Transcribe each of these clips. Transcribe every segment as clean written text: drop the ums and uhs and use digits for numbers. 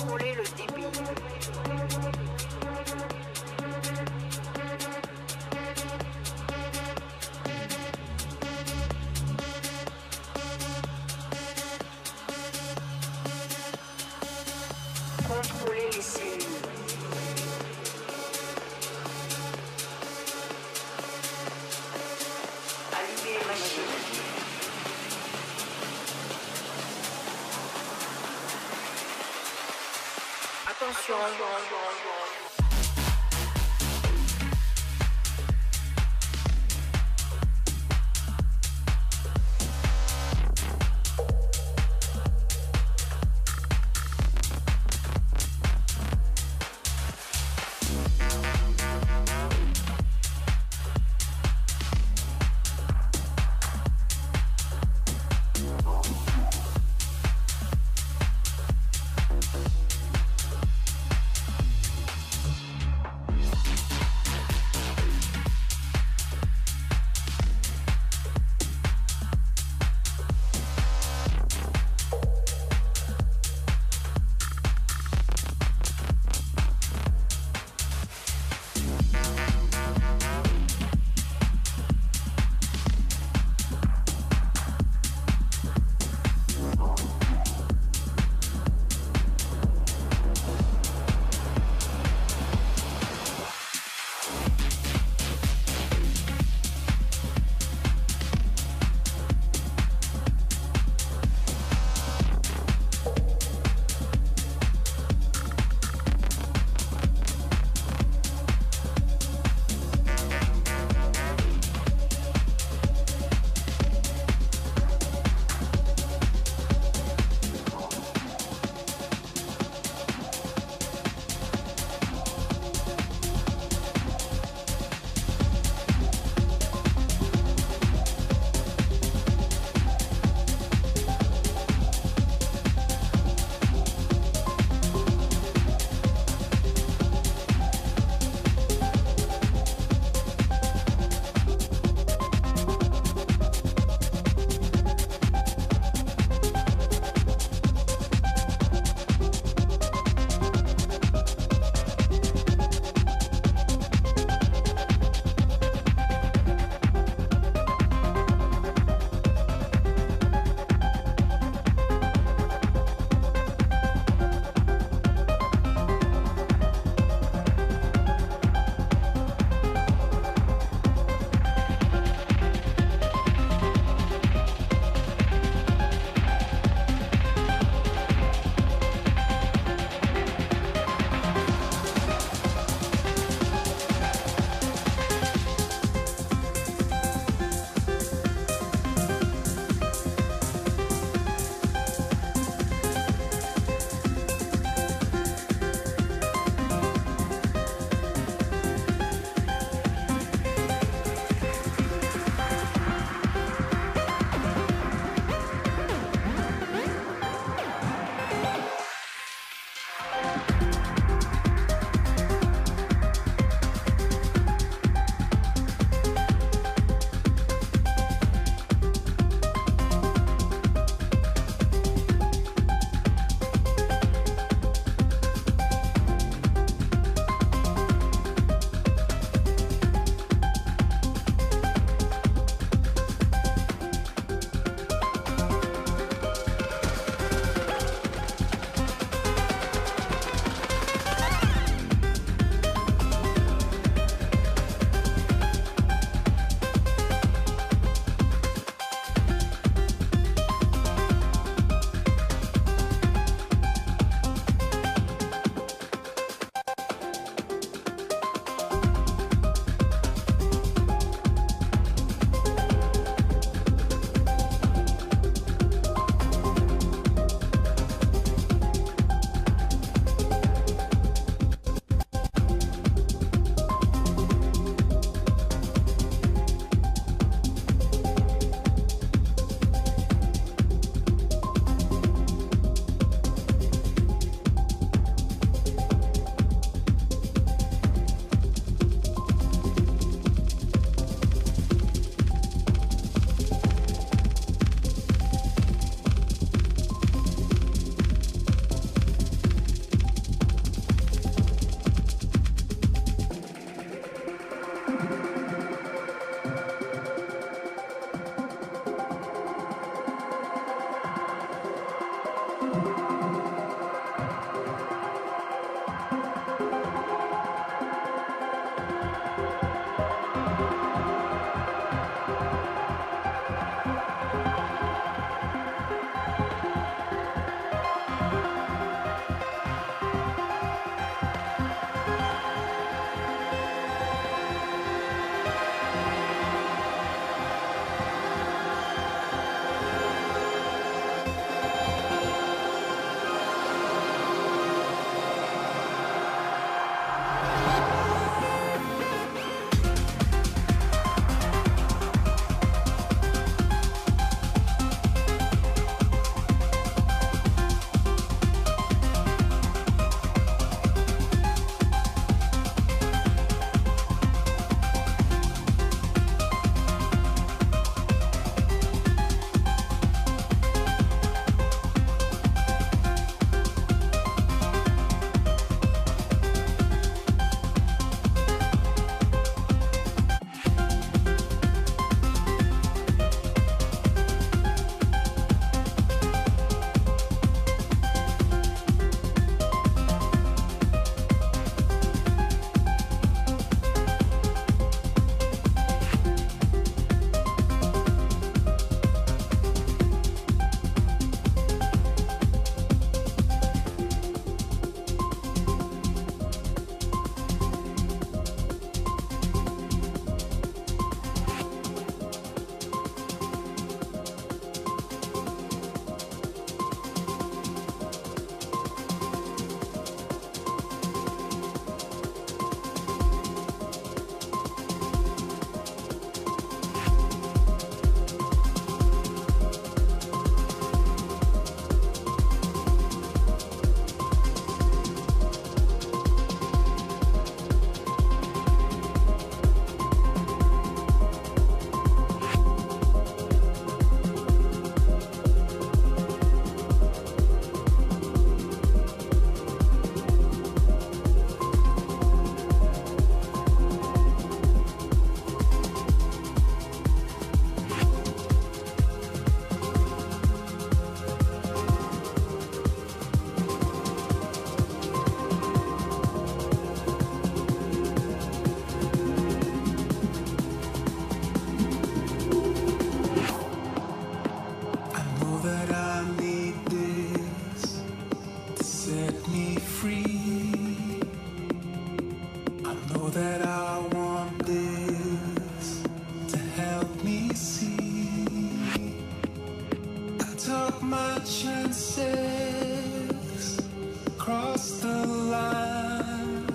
contrôler le débit. Contrôler les cellules. Allumer les machines. Attention, up my chances, crossed the line,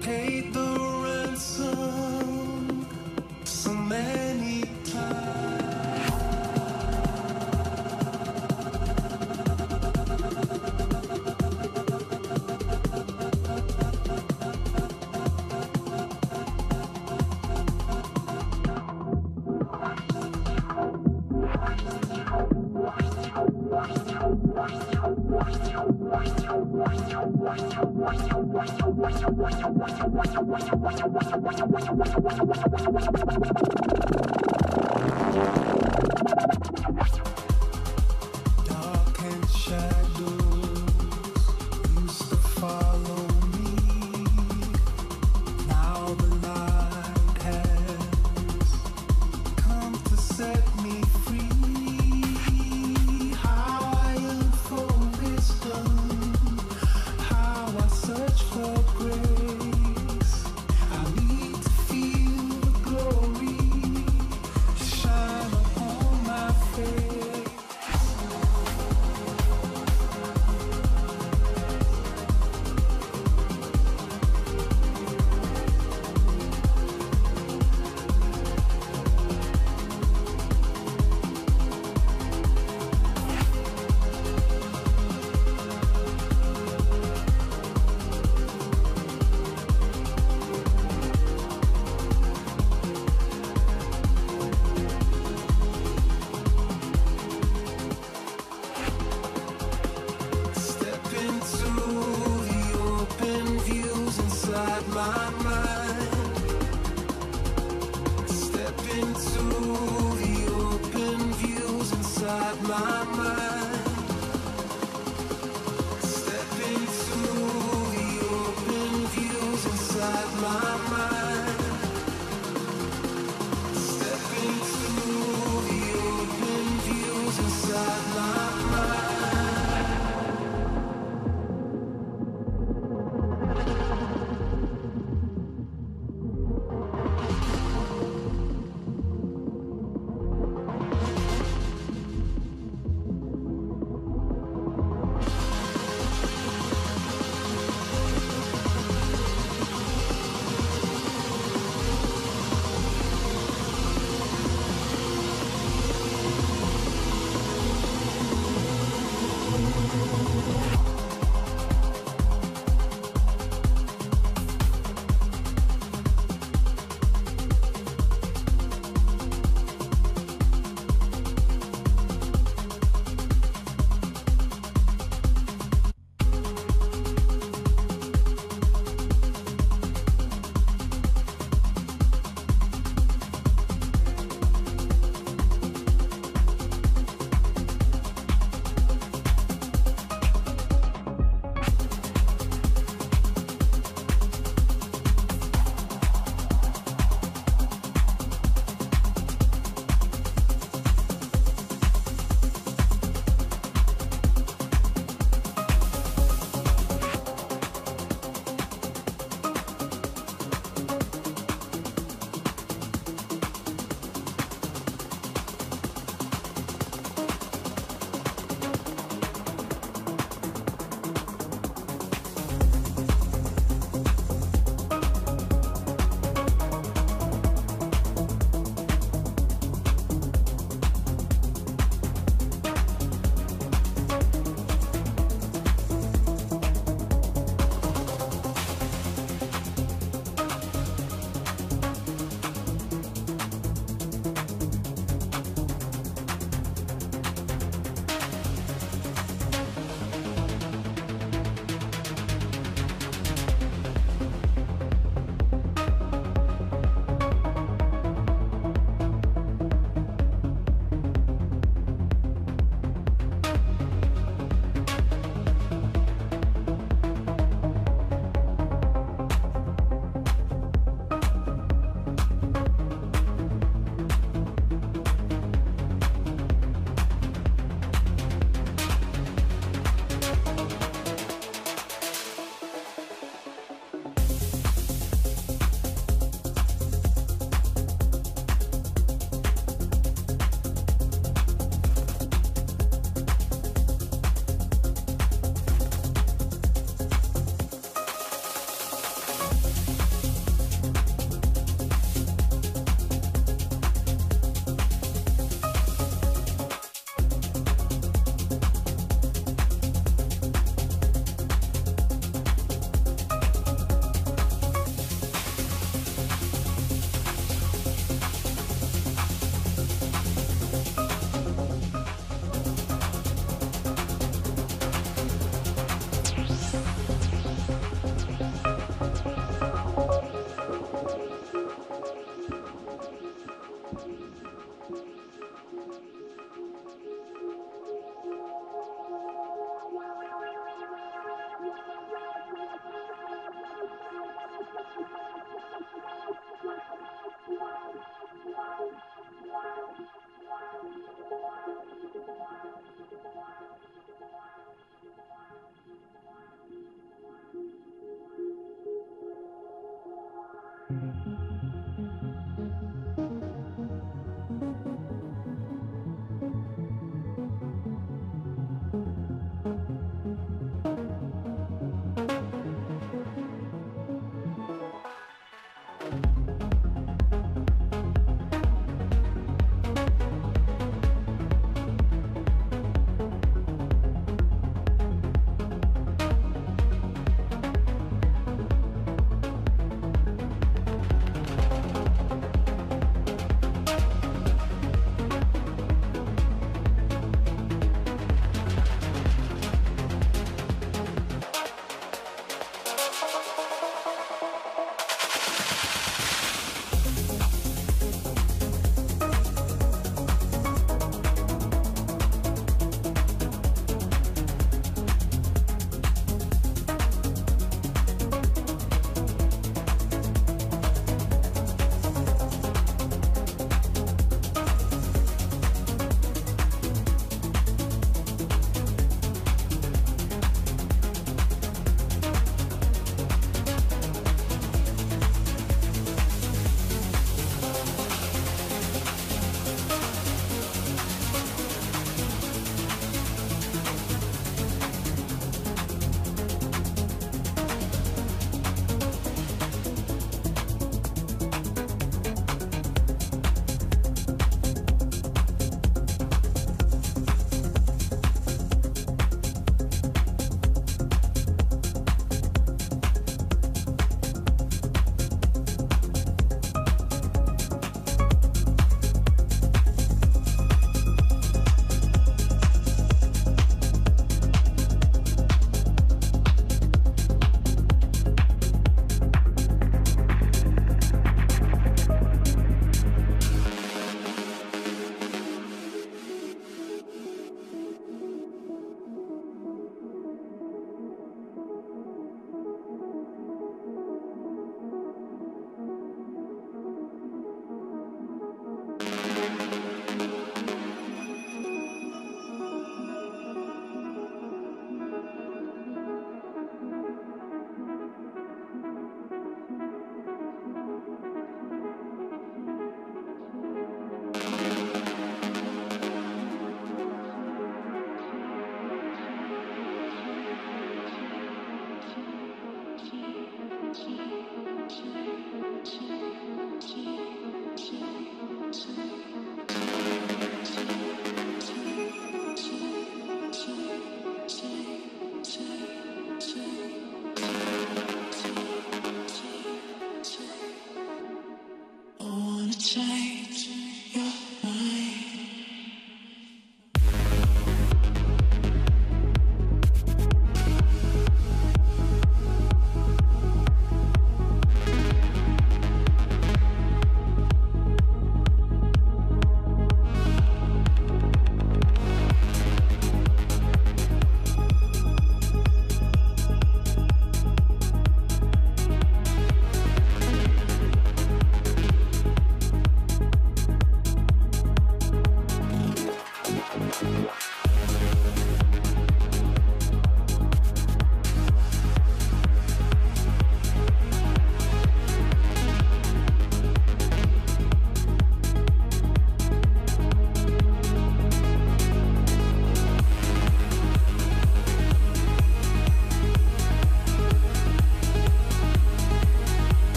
paid the ransom so many times.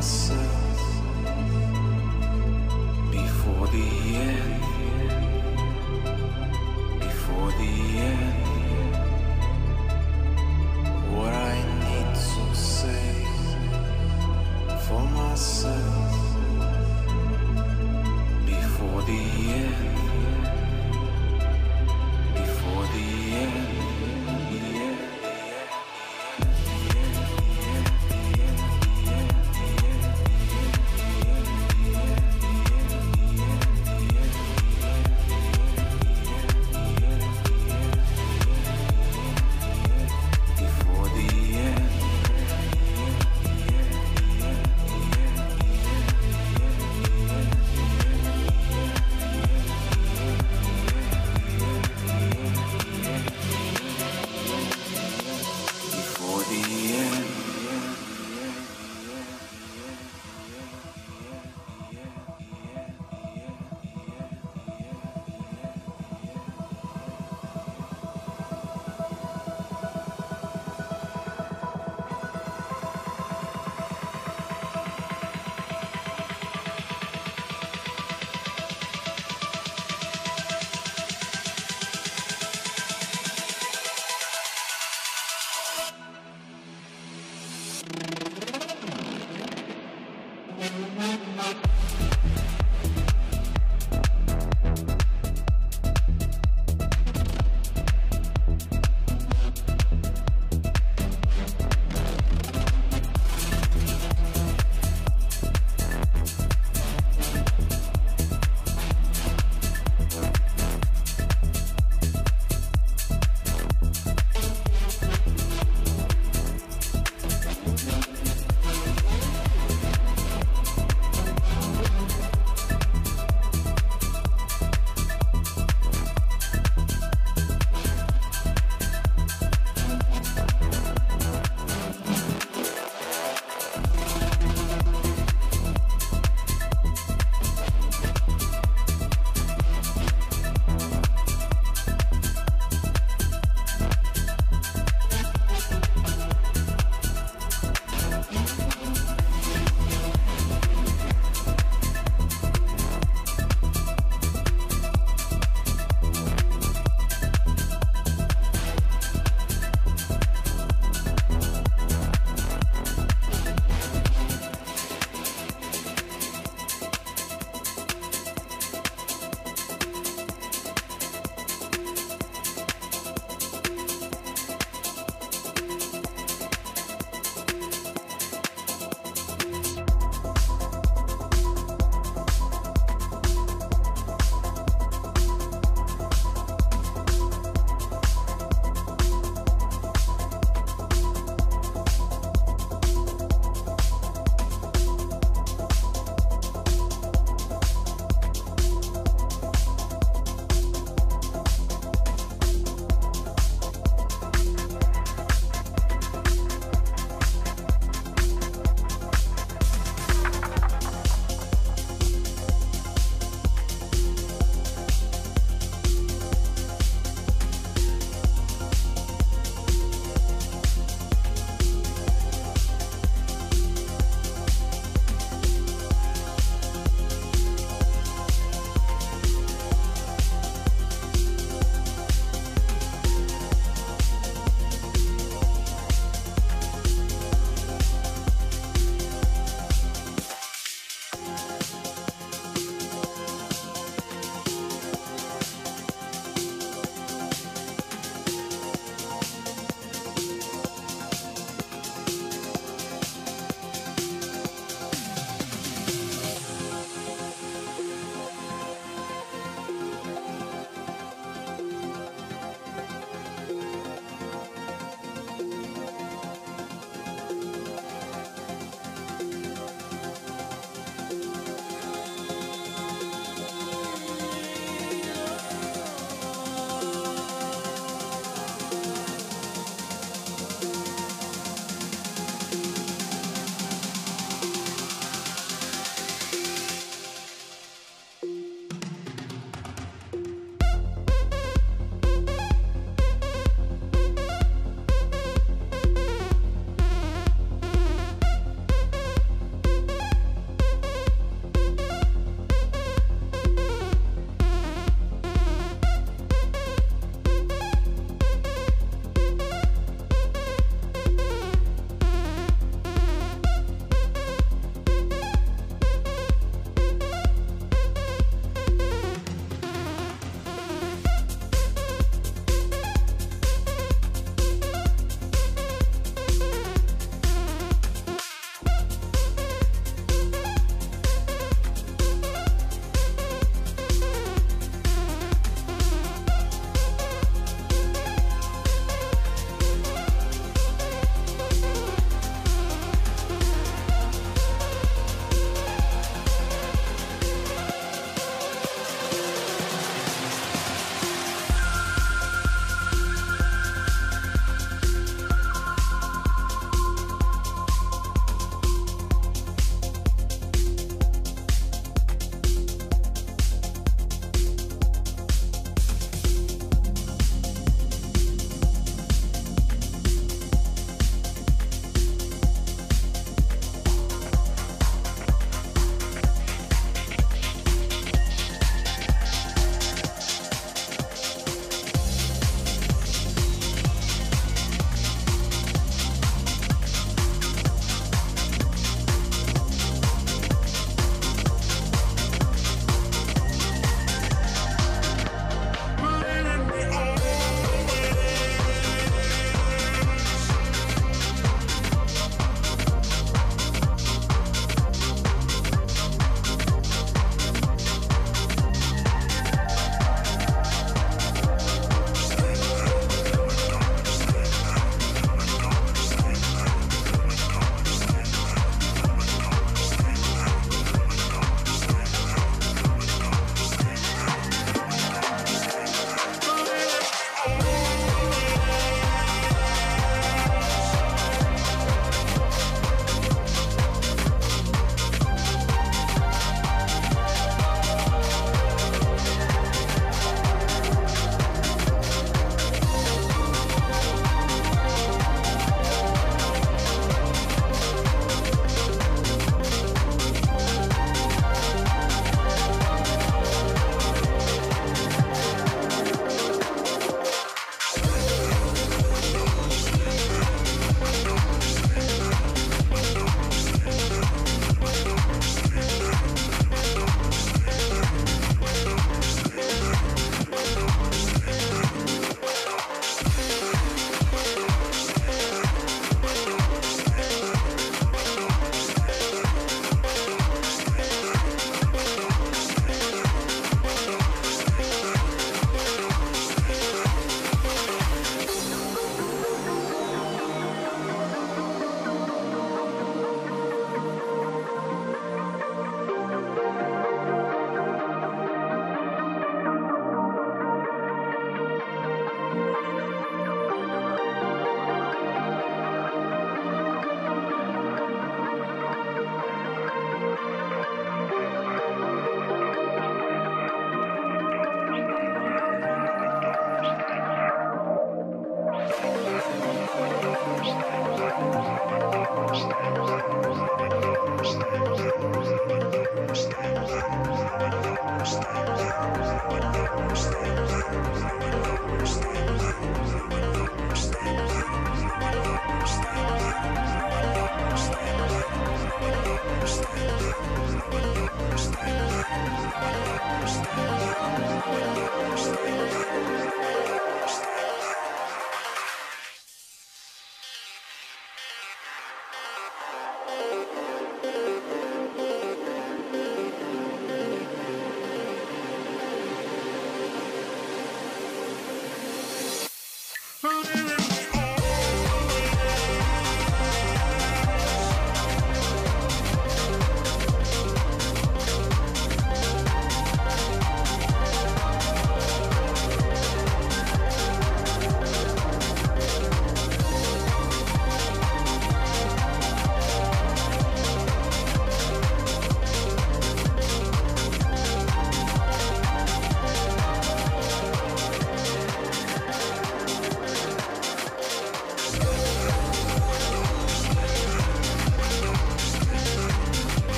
myself before the end, before the end. What I need to say for myself.